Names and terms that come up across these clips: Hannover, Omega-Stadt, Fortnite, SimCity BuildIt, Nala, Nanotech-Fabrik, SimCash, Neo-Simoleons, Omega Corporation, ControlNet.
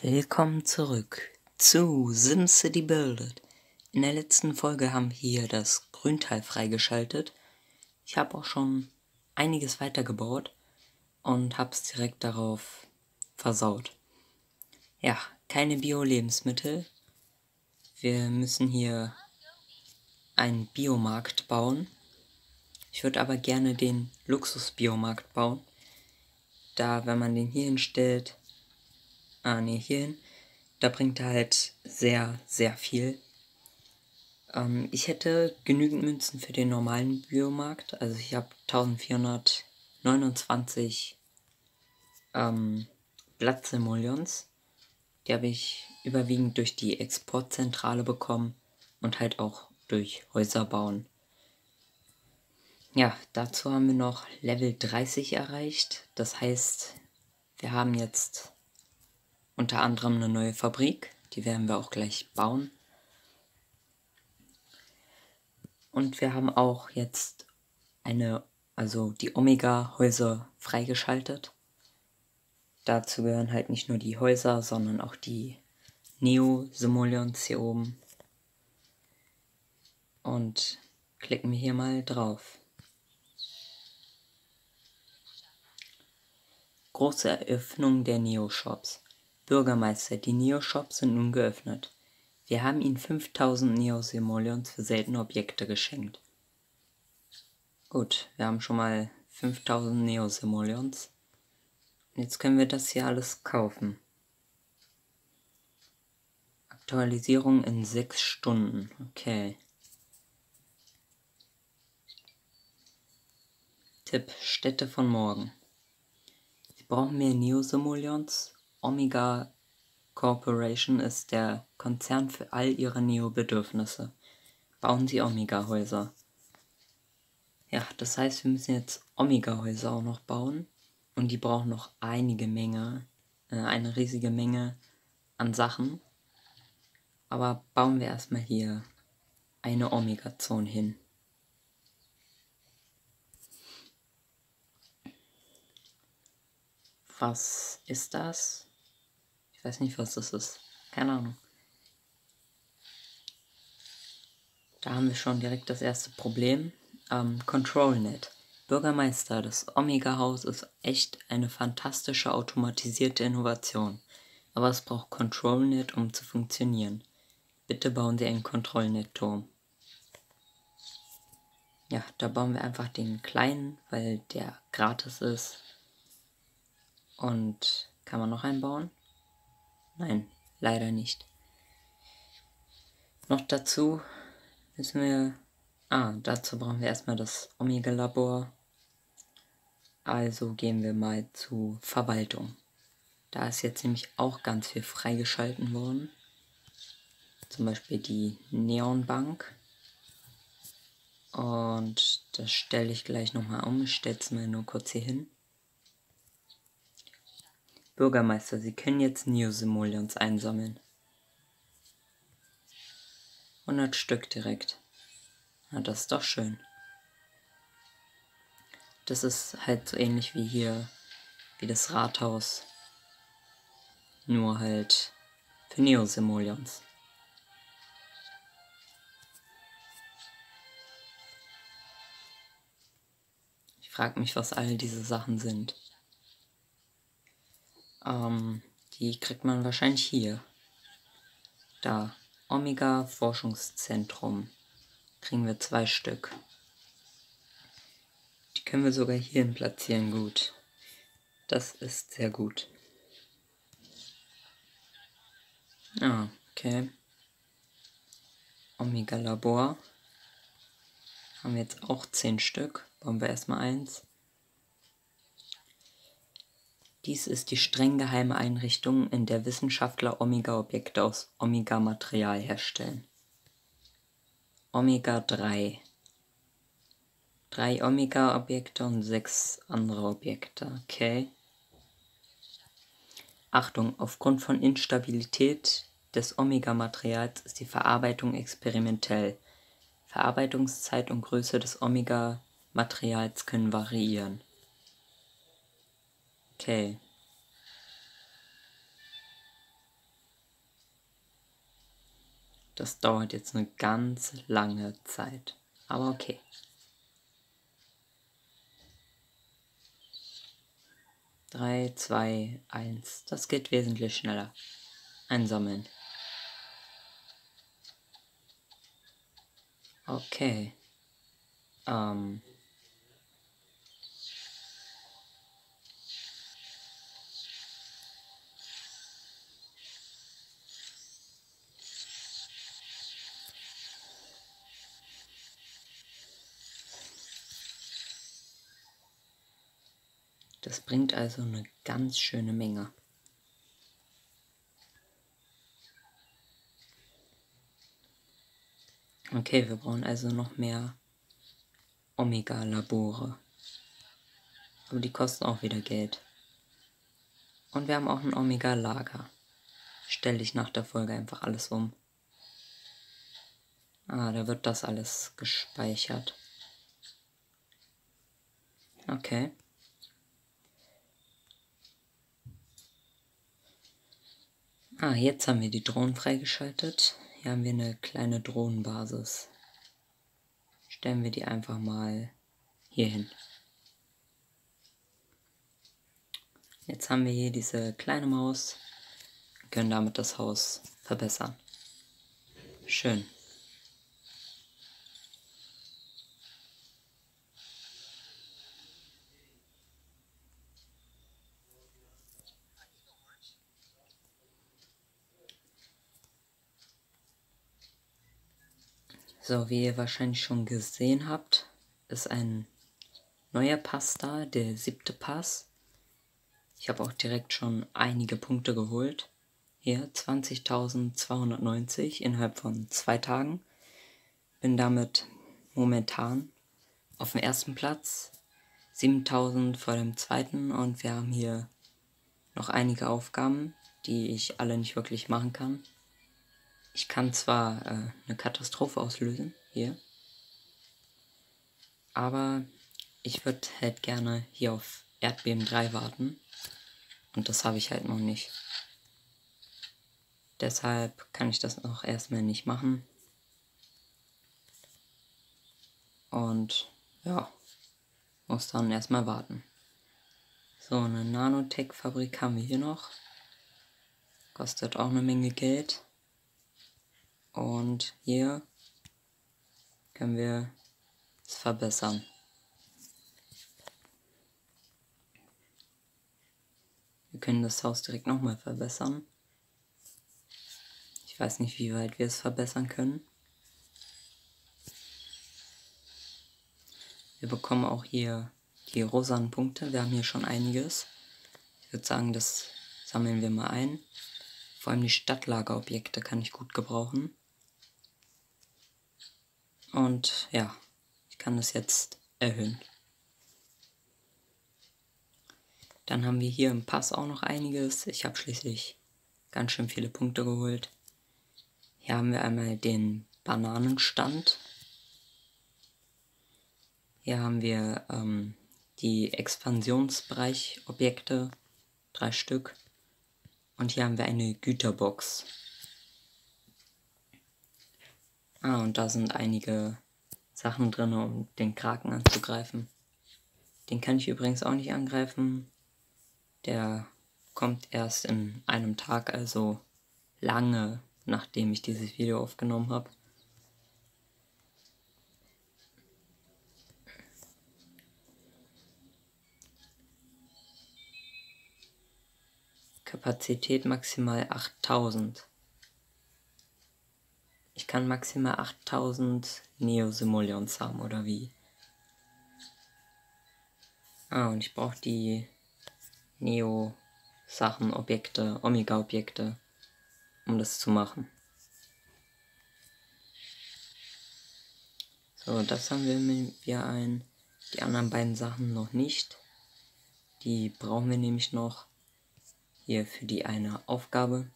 Willkommen zurück zu SimCity BuildIt. In der letzten Folge haben wir hier das Grünteil freigeschaltet. Ich habe auch schon einiges weitergebaut und habe es direkt darauf versaut. Ja, keine Bio-Lebensmittel. Wir müssen hier einen Biomarkt bauen. Ich würde aber gerne den Luxus-Biomarkt bauen. Da, wenn man den hier hinstellt... hierhin. Da bringt er halt sehr, sehr viel. Ich hätte genügend Münzen für den normalen Biomarkt. Also ich habe 1429 Blattsemolions. Die habe ich überwiegend durch die Exportzentrale bekommen und halt auch durch Häuser bauen. Ja, dazu haben wir noch Level 30 erreicht. Das heißt, wir haben jetzt... unter anderem eine neue Fabrik, die werden wir auch gleich bauen. Und wir haben auch jetzt die Omega-Häuser freigeschaltet. Dazu gehören halt nicht nur die Häuser, sondern auch die Neo-Simoleons hier oben. Und klicken wir hier mal drauf. Große Eröffnung der Neo-Shops. Bürgermeister, die Neo-Shops sind nun geöffnet. Wir haben ihnen 5000 Neo-Simoleons für seltene Objekte geschenkt. Gut, wir haben schon mal 5000 Neo-Simoleons. Jetzt können wir das hier alles kaufen. Aktualisierung in 6 Stunden, okay. Tipp, Städte von morgen. Wir brauchen mehr Neo-Simoleons. Omega Corporation ist der Konzern für all ihre Neo-Bedürfnisse. Bauen sie Omega-Häuser. Ja, das heißt, wir müssen jetzt Omega-Häuser auch noch bauen. Und die brauchen noch eine riesige Menge an Sachen. Aber bauen wir erstmal hier eine Omega-Zone hin. Was ist das? Ich weiß nicht, was das ist. Keine Ahnung. Da haben wir schon direkt das erste Problem. ControlNet. Bürgermeister, das Omega-Haus ist echt eine fantastische automatisierte Innovation. Aber es braucht ControlNet, um zu funktionieren. Bitte bauen Sie einen ControlNet-Turm. Ja, da bauen wir einfach den kleinen, weil der gratis ist. Und kann man noch einbauen? Nein, leider nicht. Noch dazu müssen wir... dazu brauchen wir erstmal das Omega-Labor. Also gehen wir mal zu Verwaltung. Da ist jetzt nämlich auch ganz viel freigeschalten worden. Zum Beispiel die Neonbank. Und das stelle ich gleich nochmal um. Ich stelle es mal nur kurz hier hin. Bürgermeister, Sie können jetzt Neo-Simoleons einsammeln. 100 Stück direkt. Na, das ist doch schön. Das ist halt so ähnlich wie hier, wie das Rathaus. Nur halt für Neo-Simoleons. Ich frage mich, was all diese Sachen sind. Die kriegt man wahrscheinlich hier. Da. Omega Forschungszentrum. Kriegen wir 2 Stück. Die können wir sogar hierhin platzieren. Gut. Das ist sehr gut. Okay. Omega Labor. Haben wir jetzt auch 10 Stück. Bauen wir erstmal 1. Dies ist die streng geheime Einrichtung, in der Wissenschaftler Omega-Objekte aus Omega-Material herstellen. Omega 3. 3 Omega-Objekte und 6 andere Objekte, okay. Achtung, aufgrund von Instabilität des Omega-Materials ist die Verarbeitung experimentell. Verarbeitungszeit und Größe des Omega Materials können variieren. Okay. Das dauert jetzt eine ganz lange Zeit, aber okay. Drei, zwei, eins. Das geht wesentlich schneller. Einsammeln. Okay. Das bringt also eine ganz schöne Menge. Okay, wir brauchen also noch mehr Omega-Labore. Aber die kosten auch wieder Geld. Und wir haben auch ein Omega-Lager. Stelle ich nach der Folge einfach alles um. Ah, da wird das alles gespeichert. Okay. Ah, jetzt haben wir die Drohnen freigeschaltet. Hier haben wir eine kleine Drohnenbasis. Stellen wir die einfach mal hier hin. Jetzt haben wir hier diese kleine Maus. Wir können damit das Haus verbessern. Schön. So, wie ihr wahrscheinlich schon gesehen habt, ist ein neuer Pass da, der 7. Pass. Ich habe auch direkt schon einige Punkte geholt. Hier 20.290 innerhalb von 2 Tagen. Bin damit momentan auf dem 1. Platz, 7.000 vor dem 2. und wir haben hier noch einige Aufgaben, die ich alle nicht wirklich machen kann. Ich kann zwar eine Katastrophe auslösen, hier, aber ich würde halt gerne hier auf Erdbeben 3 warten und das habe ich halt noch nicht. Deshalb kann ich das noch erstmal nicht machen. Und ja, muss dann erstmal warten. So, eine Nanotech-Fabrik haben wir hier noch. Kostet auch eine Menge Geld. Und hier können wir es verbessern. Wir können das Haus direkt nochmal verbessern. Ich weiß nicht, wie weit wir es verbessern können. Wir bekommen auch hier die rosanen Punkte. Wir haben hier schon einiges. Ich würde sagen, das sammeln wir mal ein. Vor allem die Stadtlagerobjekte kann ich gut gebrauchen. Und ja, ich kann das jetzt erhöhen. Dann haben wir hier im Pass auch noch einiges. Ich habe schließlich ganz schön viele Punkte geholt. Hier haben wir einmal den Bananenstand. Hier haben wir die Expansionsbereich-Objekte, 3 Stück. Und hier haben wir eine Güterbox. Ah, und da sind einige Sachen drin, um den Kraken anzugreifen. Den kann ich übrigens auch nicht angreifen. Der kommt erst in einem Tag, also lange nachdem ich dieses Video aufgenommen habe. Kapazität maximal 8.000. Ich kann maximal 8.000 Neo-Simoleons haben, oder wie? Ah, und ich brauche die Neo-Sachen, Objekte, Omega-Objekte, um das zu machen. So, das haben wir mit mir ein. Die anderen beiden Sachen noch nicht. Die brauchen wir nämlich noch hier für die eine Aufgabe.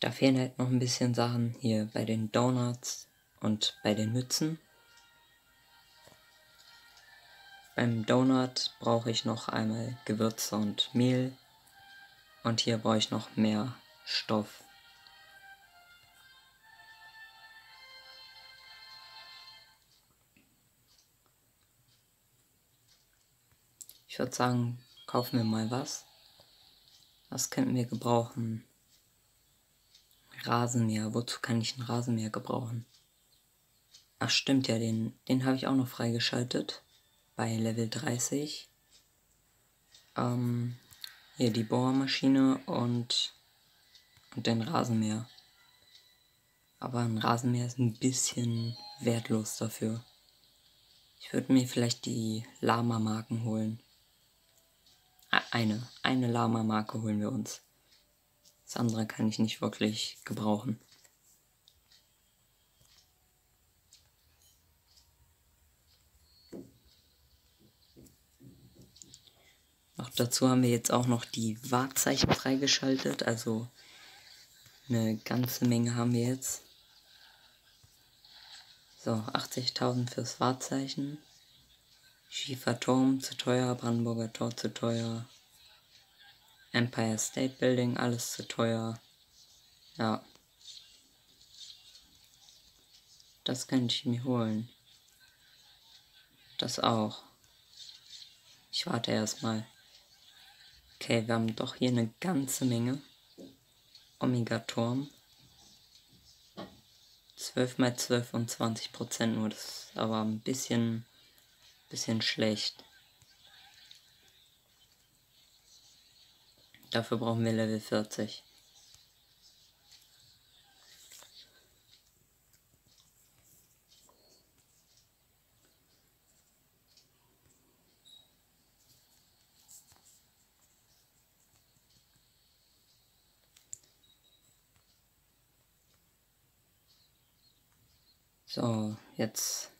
Da fehlen halt noch ein bisschen Sachen hier bei den Donuts und bei den Mützen. Beim Donut brauche ich noch einmal Gewürze und Mehl. Und hier brauche ich noch mehr Stoff. Ich würde sagen, kaufen wir mal was. Was könnten wir gebrauchen? Rasenmäher. Wozu kann ich einen Rasenmäher gebrauchen? Ach stimmt ja, den habe ich auch noch freigeschaltet. Bei Level 30. Hier die Bohrmaschine und den Rasenmäher. Aber ein Rasenmäher ist ein bisschen wertlos dafür. Ich würde mir vielleicht die Lama-Marken holen. Eine Lama-Marke holen wir uns. Das andere kann ich nicht wirklich gebrauchen. Noch dazu haben wir jetzt auch noch die Wahrzeichen freigeschaltet, also eine ganze Menge haben wir jetzt. So, 80.000 fürs Wahrzeichen. Schieferturm zu teuer, Brandenburger Tor zu teuer, Empire State Building, alles zu teuer. Ja. Das könnte ich mir holen. Das auch. Ich warte erstmal. Okay, wir haben doch hier eine ganze Menge. Omega-Turm. 12 × 12 und 20% nur, das ist aber ein bisschen schlecht. Dafür brauchen wir Level 40. So, jetzt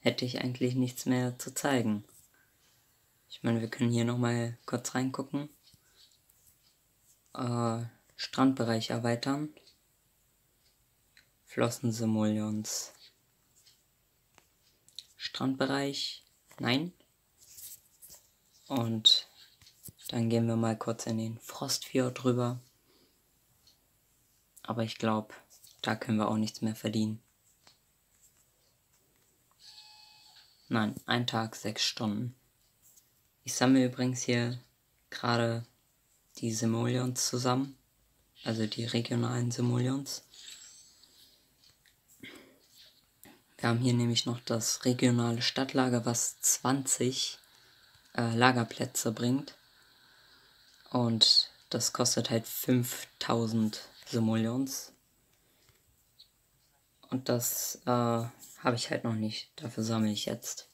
hätte ich eigentlich nichts mehr zu zeigen. Ich meine, wir können hier nochmal kurz reingucken. Strandbereich erweitern. Flossensimulions. Strandbereich, nein. Und dann gehen wir mal kurz in den Frostfjord rüber. Aber ich glaube, da können wir auch nichts mehr verdienen. Nein, 1 Tag, 6 Stunden. Ich sammle übrigens hier gerade die Simoleons zusammen, also die regionalen Simoleons. Wir haben hier nämlich noch das regionale Stadtlager, was 20 Lagerplätze bringt. Und das kostet halt 5000 Simoleons. Und das habe ich halt noch nicht. Dafür sammle ich jetzt.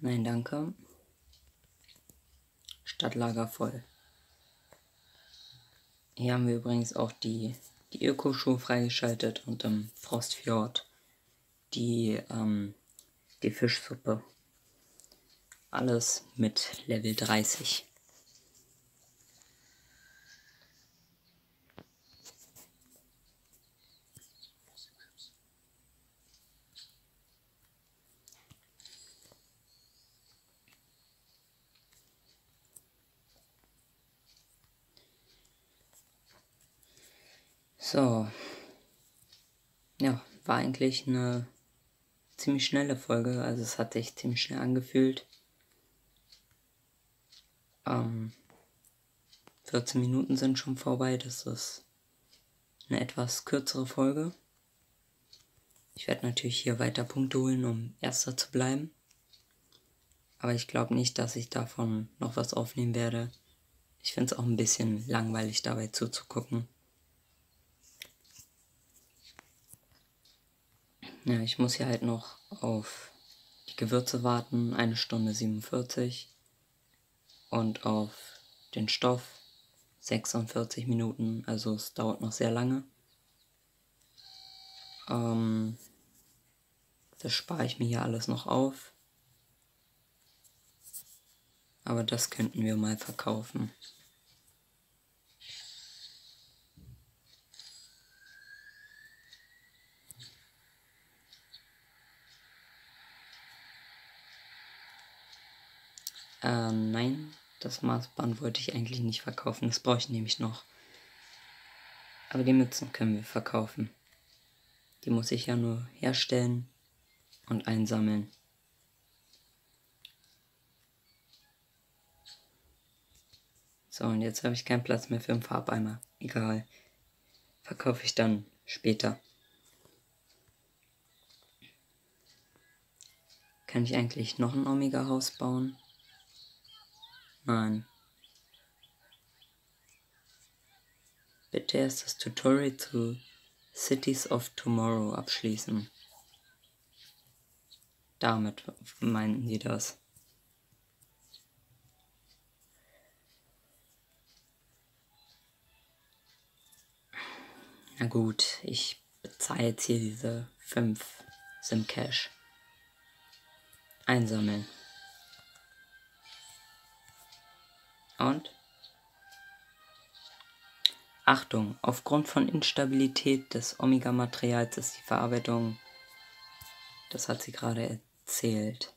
Nein, danke. Stadtlager voll. Hier haben wir übrigens auch die Ökoschuhe freigeschaltet und im Frostfjord die Fischsuppe. Alles mit Level 30. So, ja, war eigentlich eine ziemlich schnelle Folge, also es hat sich ziemlich schnell angefühlt. 14 Minuten sind schon vorbei, das ist eine etwas kürzere Folge. Ich werde natürlich hier weiter Punkte holen, um Erster zu bleiben. Aber ich glaube nicht, dass ich davon noch was aufnehmen werde. Ich finde es auch ein bisschen langweilig, dabei zuzugucken. Ja, ich muss hier halt noch auf die Gewürze warten, 1 Stunde 47. Und auf den Stoff 46 Minuten, also es dauert noch sehr lange. Das spare ich mir hier alles noch auf. Aber das könnten wir mal verkaufen. Nein, das Maßband wollte ich eigentlich nicht verkaufen. Das brauche ich nämlich noch. Aber die Mützen können wir verkaufen. Die muss ich ja nur herstellen und einsammeln. So, und jetzt habe ich keinen Platz mehr für einen Farbeimer. Egal. Verkaufe ich dann später. Kann ich eigentlich noch ein Omega-Haus bauen? Nein. Bitte erst das Tutorial zu Cities of Tomorrow abschließen. Damit meinten sie das. Na gut, ich bezahle jetzt hier diese 5 SimCash. Einsammeln. Und? Achtung, aufgrund von Instabilität des Omega-Materials ist die Verarbeitung, das hat sie gerade erzählt.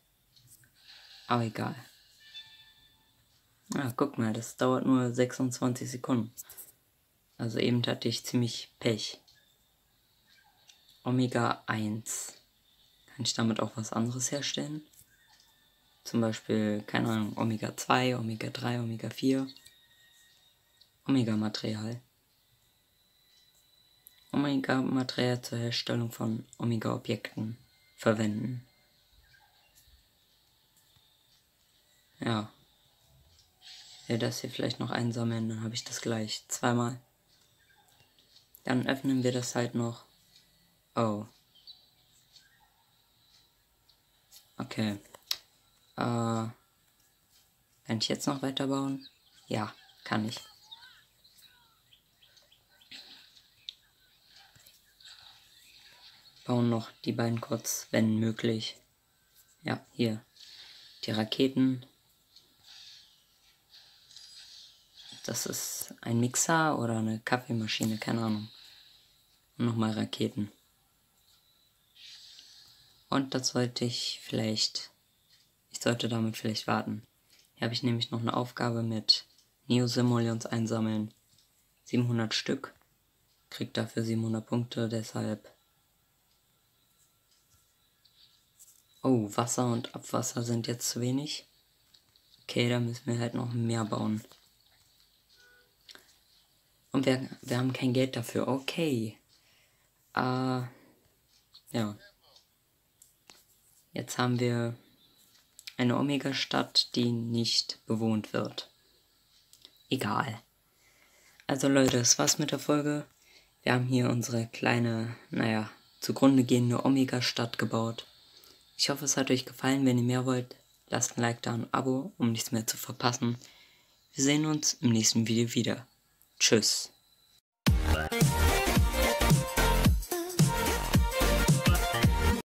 Aber egal. Ah, guck mal, das dauert nur 26 Sekunden. Also eben hatte ich ziemlich Pech. Omega 1. Kann ich damit auch was anderes herstellen? Zum Beispiel, keine Ahnung, Omega 2, Omega 3, Omega 4. Omega-Material. Omega-Material zur Herstellung von Omega-Objekten verwenden. Ja. Ich will das hier vielleicht noch einsammeln, dann habe ich das gleich zweimal. Dann öffnen wir das halt noch. Oh. Okay. Kann ich jetzt noch weiterbauen? Ja, kann ich. Bauen noch die beiden kurz, wenn möglich. Ja, hier. Die Raketen. Das ist ein Mixer oder eine Kaffeemaschine, keine Ahnung. Und nochmal Raketen. Und das sollte ich vielleicht... Ich sollte damit vielleicht warten. Hier habe ich nämlich noch eine Aufgabe mit Neo-Simoleons einsammeln. 700 Stück. Krieg dafür 700 Punkte, deshalb... Oh, Wasser und Abwasser sind jetzt zu wenig. Okay, da müssen wir halt noch mehr bauen. Und wir haben kein Geld dafür. Okay. Ja. Jetzt haben wir eine Omega-Stadt, die nicht bewohnt wird. Egal. Also Leute, das war's mit der Folge. Wir haben hier unsere kleine, naja, zugrunde gehende Omega-Stadt gebaut. Ich hoffe, es hat euch gefallen. Wenn ihr mehr wollt, lasst ein Like da und ein Abo, um nichts mehr zu verpassen. Wir sehen uns im nächsten Video wieder. Tschüss.